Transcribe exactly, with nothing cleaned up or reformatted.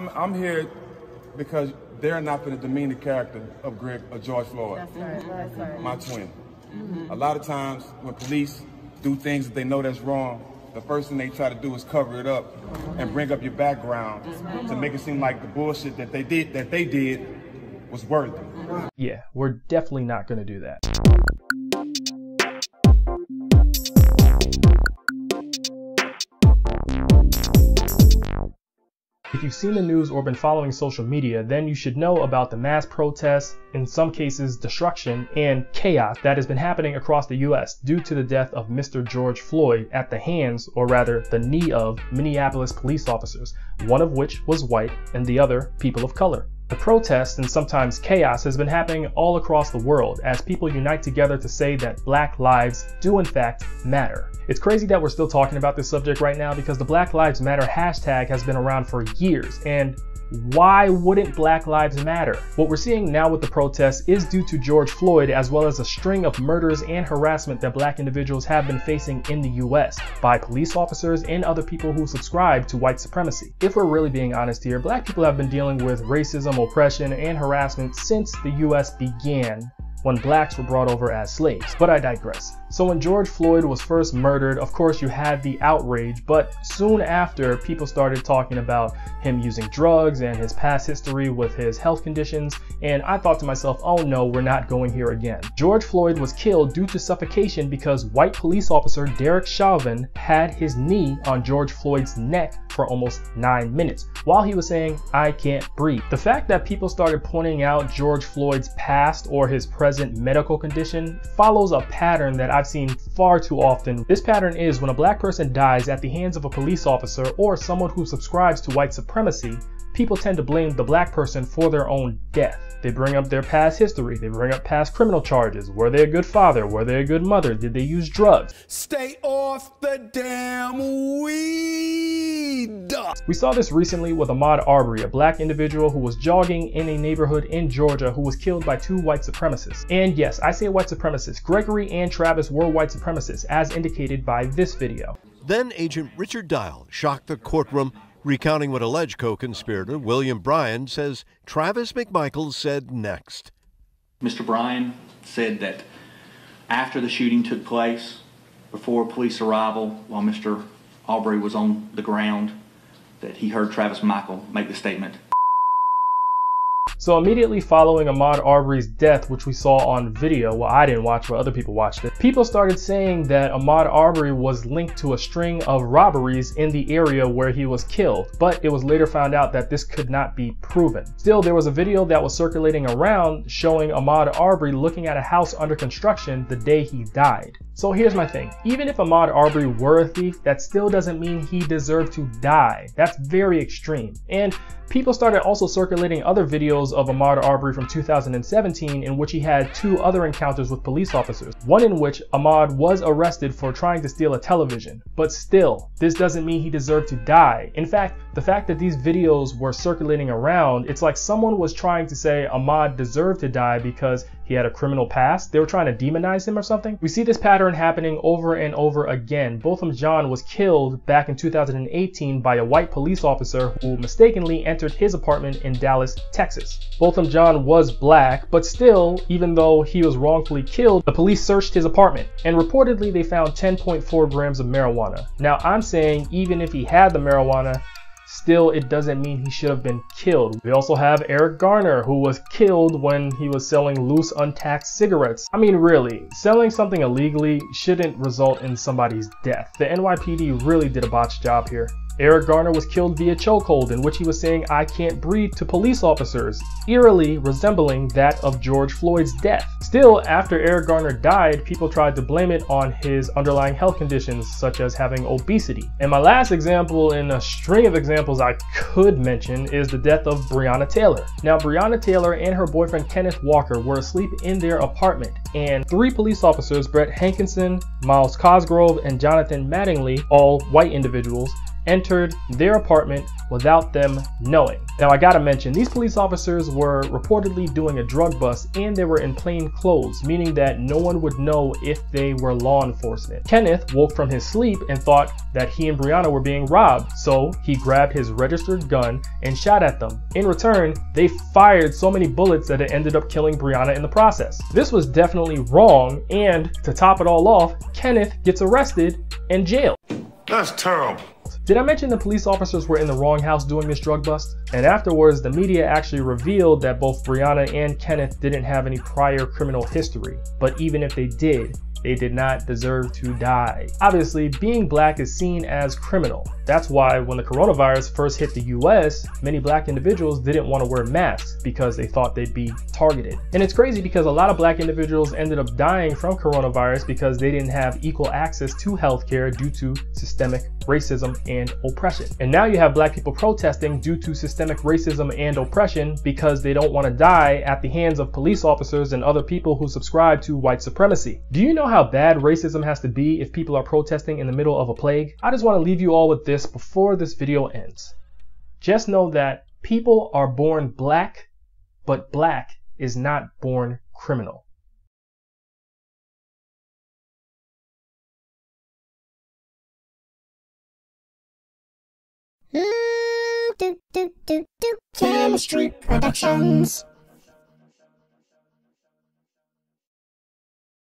I'm, I'm here because they're not going to demean the character of Greg or George Floyd. That's right, that's right. My twin. Mm-hmm. A lot of times when police do things that they know that's wrong, the first thing they try to do is cover it up and bring up your background mm-hmm. to make it seem like the bullshit that they did that they did was worthy. Yeah, we're definitely not going to do that. If you've seen the news or been following social media, then you should know about the mass protests, in some cases destruction and chaos that has been happening across the U S due to the death of Mister George Floyd at the hands, or rather the knee of, Minneapolis police officers, one of which was white and the other people of color. The protests and sometimes chaos has been happening all across the world as people unite together to say that black lives do in fact matter. It's crazy that we're still talking about this subject right now because the Black Lives Matter hashtag has been around for years, and why wouldn't Black Lives Matter? What we're seeing now with the protests is due to George Floyd, as well as a string of murders and harassment that black individuals have been facing in the U S by police officers and other people who subscribe to white supremacy. If we're really being honest here, black people have been dealing with racism, oppression, and harassment since the U S began, when blacks were brought over as slaves. But I digress. So when George Floyd was first murdered, of course you had the outrage, but soon after people started talking about him using drugs and his past history with his health conditions, and I thought to myself, oh no, we're not going here again. George Floyd was killed due to suffocation because white police officer Derek Chauvin had his knee on George Floyd's neck for almost nine minutes while he was saying, "I can't breathe." The fact that people started pointing out George Floyd's past or his present medical condition follows a pattern that I've seen far too often. This pattern is when a black person dies at the hands of a police officer or someone who subscribes to white supremacy, people tend to blame the black person for their own death. They bring up their past history, they bring up past criminal charges. Were they a good father? Were they a good mother? Did they use drugs? Stay off the damn weed! We saw this recently with Ahmaud Arbery, a black individual who was jogging in a neighborhood in Georgia who was killed by two white supremacists. And yes, I say white supremacists. Gregory and Travis were white supremacists, as indicated by this video. Then Agent Richard Dial shocked the courtroom, recounting what alleged co-conspirator William Bryan says Travis McMichael said next. Mister Bryan said that after the shooting took place, before police arrival, while Mister Arbery was on the ground, that he heard Travis McMichael make the statement. So immediately following Ahmaud Arbery's death, which we saw on video, well, I didn't watch, but other people watched it, people started saying that Ahmaud Arbery was linked to a string of robberies in the area where he was killed, but it was later found out that this could not be proven. Still, there was a video that was circulating around showing Ahmaud Arbery looking at a house under construction the day he died. So here's my thing. Even if Ahmaud Arbery were a thief, that still doesn't mean he deserved to die. That's very extreme. And people started also circulating other videos of Ahmaud Arbery from two thousand seventeen in which he had two other encounters with police officers, one in which Ahmaud was arrested for trying to steal a television. But still, this doesn't mean he deserved to die. In fact, the fact that these videos were circulating around, it's like someone was trying to say Ahmaud deserved to die because he had a criminal past. They were trying to demonize him or something. We see this pattern happening over and over again. Botham Jean was killed back in two thousand eighteen by a white police officer who mistakenly entered his apartment in Dallas, Texas. Botham Jean was black, but still, even though he was wrongfully killed, the police searched his apartment and reportedly they found ten point four grams of marijuana. Now I'm saying even if he had the marijuana, still, it doesn't mean he should have been killed. We also have Eric Garner, who was killed when he was selling loose, untaxed cigarettes. I mean, really, selling something illegally shouldn't result in somebody's death. The N Y P D really did a botched job here. Eric Garner was killed via chokehold, in which he was saying, "I can't breathe" to police officers, eerily resembling that of George Floyd's death. Still, after Eric Garner died, people tried to blame it on his underlying health conditions, such as having obesity. And my last example in a string of examples I could mention is the death of Breonna Taylor. Now, Breonna Taylor and her boyfriend Kenneth Walker were asleep in their apartment, and three police officers, Brett Hankison, Myles Cosgrove, and Jonathan Mattingly, all white individuals, entered their apartment without them knowing. Now I gotta mention, these police officers were reportedly doing a drug bust and they were in plain clothes, meaning that no one would know if they were law enforcement. Kenneth woke from his sleep and thought that he and Breonna were being robbed, so he grabbed his registered gun and shot at them. In return, they fired so many bullets that it ended up killing Breonna in the process. This was definitely wrong, and to top it all off, Kenneth gets arrested and jailed. That's terrible. Did I mention the police officers were in the wrong house doing this drug bust? And afterwards, the media actually revealed that both Breonna and Kenneth didn't have any prior criminal history. But even if they did, they did not deserve to die. Obviously, being black is seen as criminal. That's why when the coronavirus first hit the U S, many black individuals didn't want to wear masks because they thought they'd be targeted. And it's crazy because a lot of black individuals ended up dying from coronavirus because they didn't have equal access to healthcare due to systemic racism and oppression. And now you have black people protesting due to systemic racism and oppression because they don't want to die at the hands of police officers and other people who subscribe to white supremacy. Do you know how bad racism has to be if people are protesting in the middle of a plague? I just want to leave you all with this before this video ends. Just know that people are born black, but black is not born criminal. Mm, do, do, do, do. K three mistry Productions.